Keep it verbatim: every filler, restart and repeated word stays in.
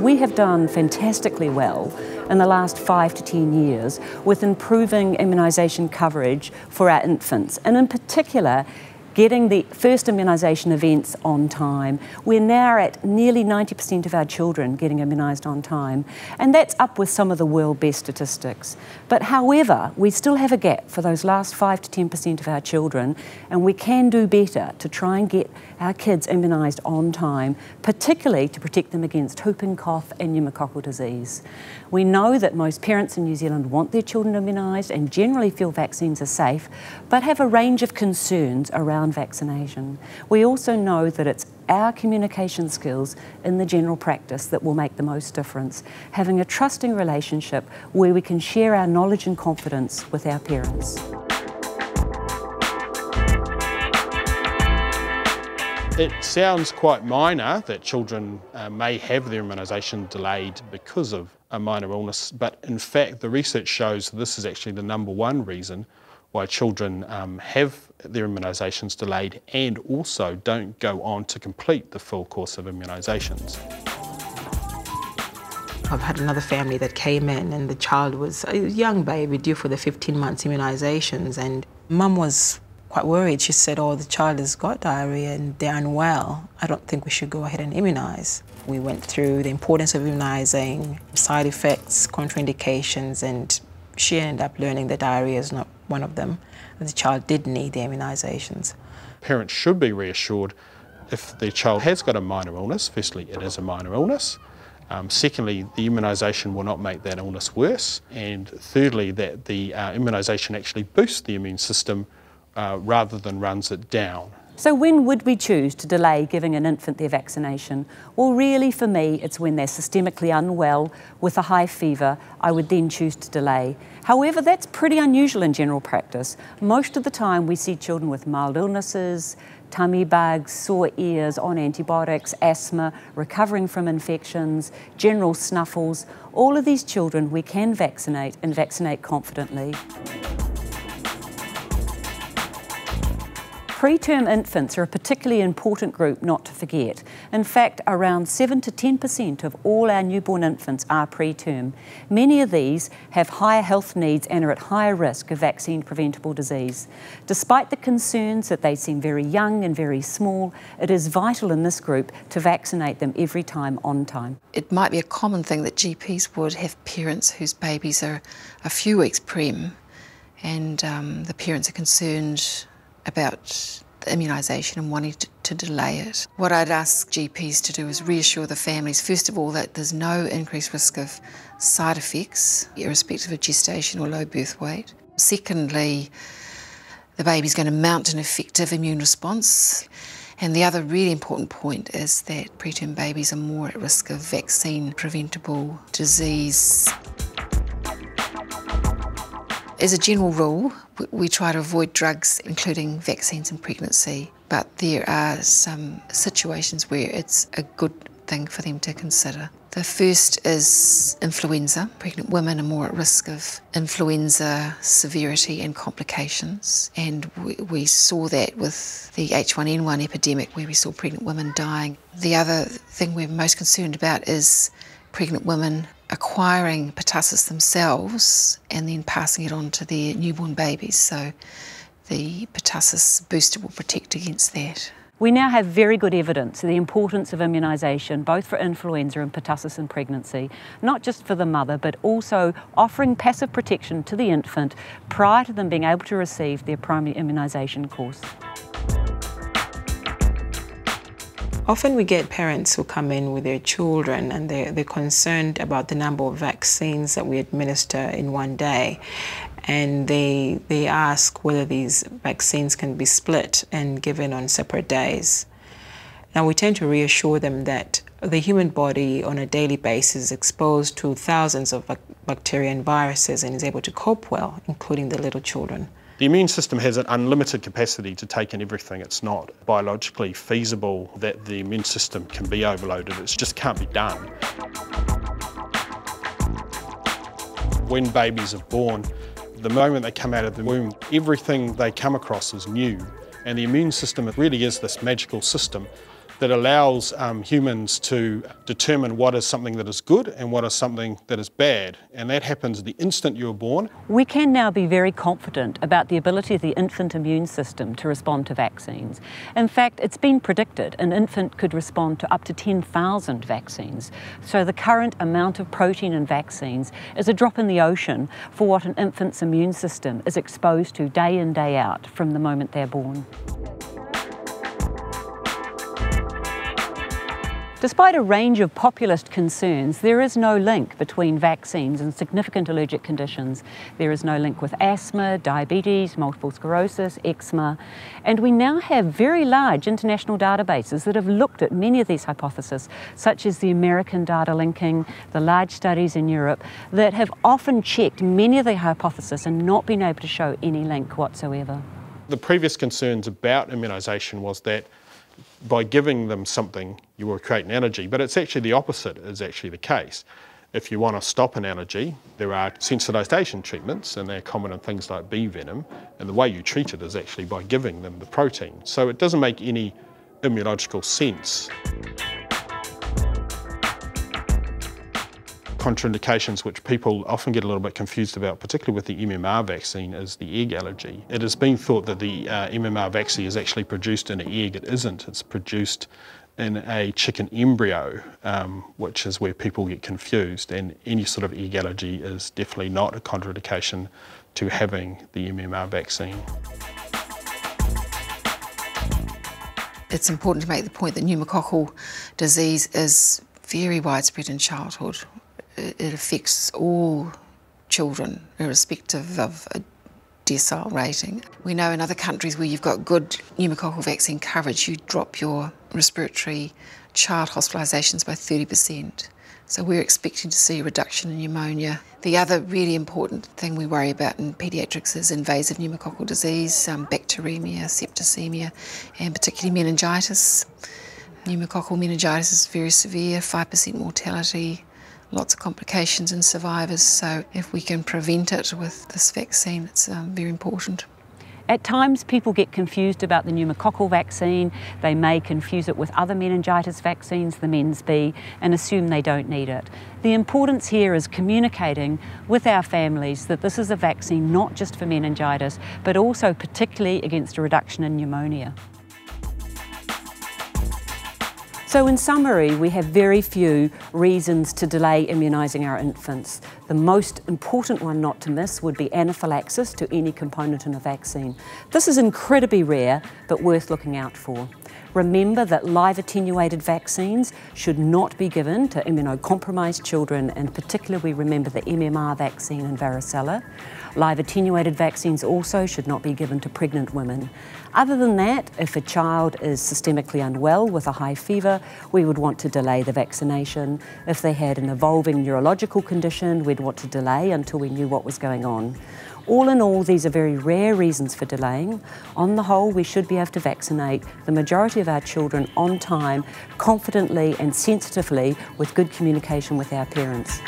We have done fantastically well in the last five to ten years with improving immunisation coverage for our infants, and in particular getting the first immunisation events on time. We're now at nearly ninety percent of our children getting immunised on time, and that's up with some of the world best statistics. But however, we still have a gap for those last five to ten percent of our children, and we can do better to try and get our kids immunised on time, particularly to protect them against whooping cough and pneumococcal disease. We know that most parents in New Zealand want their children immunised and generally feel vaccines are safe, but have a range of concerns around vaccination. We also know that it's our communication skills in the general practice that will make the most difference, having a trusting relationship where we can share our knowledge and confidence with our parents. It sounds quite minor that children uh, may have their immunisation delayed because of a minor illness, but in fact the research shows this is actually the number one reason why children um, have their immunisations delayed and also don't go on to complete the full course of immunisations. I've had another family that came in and the child was a young baby due for the fifteen months immunisations, and mum was quite worried. She said, oh, the child has got diarrhoea and they're unwell. I don't think we should go ahead and immunise. We went through the importance of immunising, side effects, contraindications, and she ended up learning that diarrhoea is not one of them. The child did need the immunisations. Parents should be reassured if their child has got a minor illness. Firstly, it is a minor illness. Um, secondly, the immunisation will not make that illness worse. And thirdly, that the uh, immunisation actually boosts the immune system uh, rather than runs it down. So when would we choose to delay giving an infant their vaccination? Well, really for me, it's when they're systemically unwell with a high fever. I would then choose to delay. However, that's pretty unusual in general practice. Most of the time we see children with mild illnesses, tummy bugs, sore ears, on antibiotics, asthma, recovering from infections, general snuffles. All of these children we can vaccinate, and vaccinate confidently. Preterm infants are a particularly important group not to forget. In fact, around seven to ten percent of all our newborn infants are preterm. Many of these have higher health needs and are at higher risk of vaccine-preventable disease. Despite the concerns that they seem very young and very small, it is vital in this group to vaccinate them every time on time. It might be a common thing that G Ps would have parents whose babies are a few weeks prem, and um, the parents are concerned about the immunisation and wanting to, to delay it. What I'd ask G Ps to do is reassure the families, first of all, that there's no increased risk of side effects, irrespective of gestation or low birth weight. Secondly, the baby's going to mount an effective immune response. And the other really important point is that preterm babies are more at risk of vaccine-preventable disease. As a general rule, we try to avoid drugs, including vaccines in pregnancy, but there are some situations where it's a good thing for them to consider. The first is influenza. Pregnant women are more at risk of influenza severity and complications, and we, we saw that with the H one N one epidemic where we saw pregnant women dying. The other thing we're most concerned about is pregnant women acquiring pertussis themselves and then passing it on to their newborn babies. So the pertussis booster will protect against that. We now have very good evidence of the importance of immunisation, both for influenza and pertussis in pregnancy, not just for the mother, but also offering passive protection to the infant prior to them being able to receive their primary immunisation course. Often we get parents who come in with their children and they're, they're concerned about the number of vaccines that we administer in one day, and they, they ask whether these vaccines can be split and given on separate days. Now, we tend to reassure them that the human body on a daily basis is exposed to thousands of bacteria and viruses and is able to cope well, including the little children. The immune system has an unlimited capacity to take in everything. It's not biologically feasible that the immune system can be overloaded. It just can't be done. When babies are born, the moment they come out of the womb, everything they come across is new. And the immune system, it really is this magical system that allows um, humans to determine what is something that is good and what is something that is bad. And that happens the instant you're born. We can now be very confident about the ability of the infant immune system to respond to vaccines. In fact, it's been predicted an infant could respond to up to ten thousand vaccines. So the current amount of protein in vaccines is a drop in the ocean for what an infant's immune system is exposed to day in, day out from the moment they're born. Despite a range of populist concerns, there is no link between vaccines and significant allergic conditions. There is no link with asthma, diabetes, multiple sclerosis, eczema, and we now have very large international databases that have looked at many of these hypotheses, such as the American data linking, the large studies in Europe, that have often checked many of the hypotheses and not been able to show any link whatsoever. The previous concerns about immunisation was that by giving them something, you will create an allergy. But it's actually the opposite is actually the case. If you want to stop an allergy, there are sensitisation treatments, and they're common in things like bee venom. And the way you treat it is actually by giving them the protein. So it doesn't make any immunological sense. Contraindications which people often get a little bit confused about, particularly with the M M R vaccine, is the egg allergy. It has been thought that the uh, M M R vaccine is actually produced in an egg. It isn't. It's produced in a chicken embryo, um, which is where people get confused. And any sort of egg allergy is definitely not a contraindication to having the M M R vaccine. It's important to make the point that pneumococcal disease is very widespread in childhood. It affects all children, irrespective of a decile rating. We know in other countries where you've got good pneumococcal vaccine coverage, you drop your respiratory child hospitalisations by thirty percent. So we're expecting to see a reduction in pneumonia. The other really important thing we worry about in paediatrics is invasive pneumococcal disease, um, bacteremia, septicemia, and particularly meningitis. Pneumococcal meningitis is very severe, five percent mortality. Lots of complications in survivors, so if we can prevent it with this vaccine, it's um, very important. At times people get confused about the pneumococcal vaccine. They may confuse it with other meningitis vaccines, the MenB, and assume they don't need it. The importance here is communicating with our families that this is a vaccine not just for meningitis, but also particularly against a reduction in pneumonia. So in summary, we have very few reasons to delay immunising our infants. The most important one not to miss would be anaphylaxis to any component in a vaccine. This is incredibly rare, but worth looking out for. Remember that live attenuated vaccines should not be given to immunocompromised children, and particularly remember the M M R vaccine and varicella. Live attenuated vaccines also should not be given to pregnant women. Other than that, if a child is systemically unwell with a high fever, we would want to delay the vaccination. If they had an evolving neurological condition, we'd want to delay until we knew what was going on. All in all, these are very rare reasons for delaying. On the whole, we should be able to vaccinate the majority of our children on time, confidently and sensitively, with good communication with our parents.